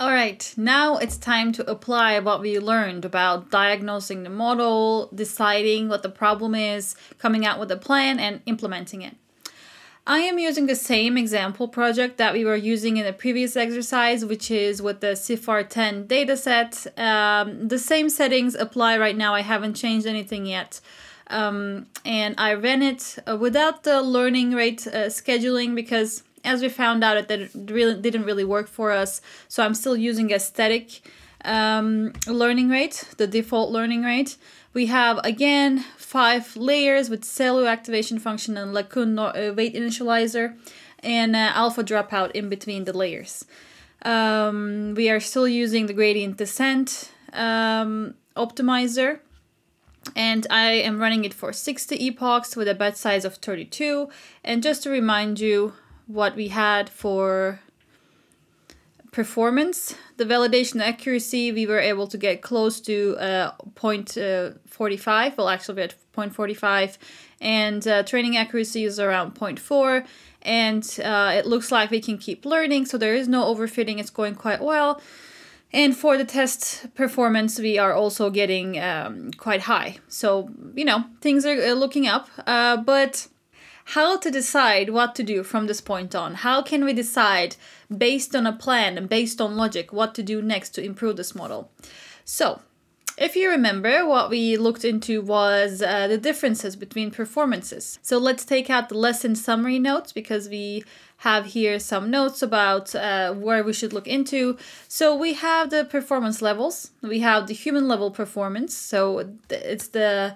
All right, now it's time to apply what we learned about diagnosing the model, deciding what the problem is, coming out with a plan, and implementing it. I am using the same example project that we were using in the previous exercise, which is with the CIFAR 10 dataset. The same settings apply right now. I haven't changed anything yet. And I ran it without the learning rate scheduling because, as we found out, it didn't really work for us, so I'm still using a static learning rate, the default learning rate. We have, again, 5 layers with SELU activation function and LeCun weight initializer and alpha dropout in between the layers. We are still using the gradient descent optimizer. And I am running it for 60 epochs with a batch size of 32. And just to remind you what we had for performance, the validation accuracy, we were able to get close to 0.45. Well, actually we had 0.45. And training accuracy is around 0.4. And it looks like we can keep learning. So there is no overfitting. It's going quite well. And for the test performance, we are also getting quite high. So, you know, things are looking up. But how to decide what to do from this point on? How can we decide based on a plan and based on logic what to do next to improve this model? So, if you remember, what we looked into was the differences between performances. So let's take out the lesson summary notes because we have here some notes about where we should look into. So we have the performance levels. We have the human level performance. So it's the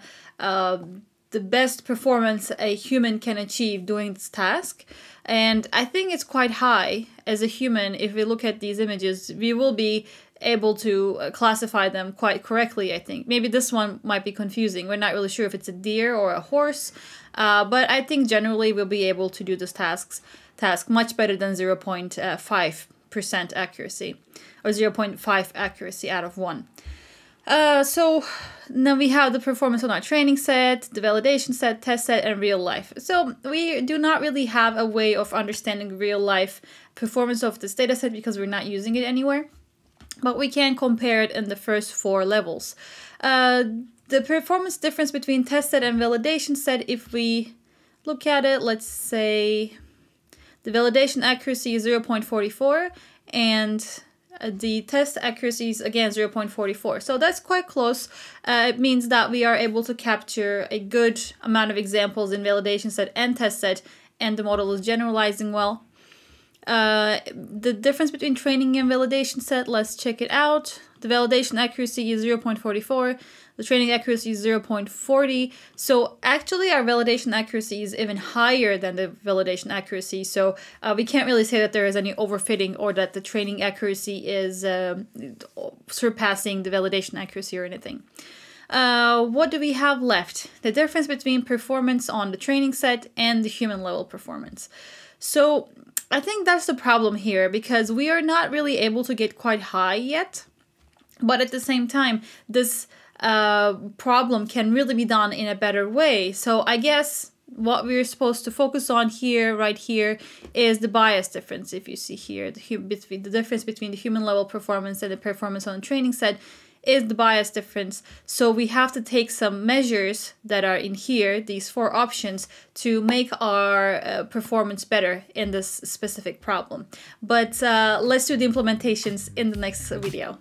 best performance a human can achieve doing this task. And I think it's quite high as a human. If we look at these images, we will be able to classify them quite correctly, I think. Maybe this one might be confusing. We're not really sure if it's a deer or a horse, but I think generally we'll be able to do this task much better than 0.5% accuracy or 0.5 accuracy out of 1. So now we have the performance on our training set, the validation set, test set, and real life. So we do not really have a way of understanding real life performance of this data set because we're not using it anywhere. But we can compare it in the first 4 levels. The performance difference between test set and validation set, if we look at it, let's say the validation accuracy is 0.44 and the test accuracy is again 0.44. So that's quite close. It means that we are able to capture a good amount of examples in validation set and test set, and the model is generalizing well. The difference between training and validation set, let's check it out. The validation accuracy is 0.44, the training accuracy is 0.40. So actually our validation accuracy is even higher than the validation accuracy. So we can't really say that there is any overfitting or that the training accuracy is surpassing the validation accuracy or anything. What do we have left? The difference between performance on the training set and the human level performance. So I think that's the problem here because we are not really able to get quite high yet. But at the same time, this problem can really be done in a better way. So I guess what we're supposed to focus on here, right here, is the bias difference. If you see here, the difference between the human level performance and the performance on the training set is the bias difference. So we have to take some measures that are in here, these 4 options, to make our performance better in this specific problem. But let's do the implementations in the next video.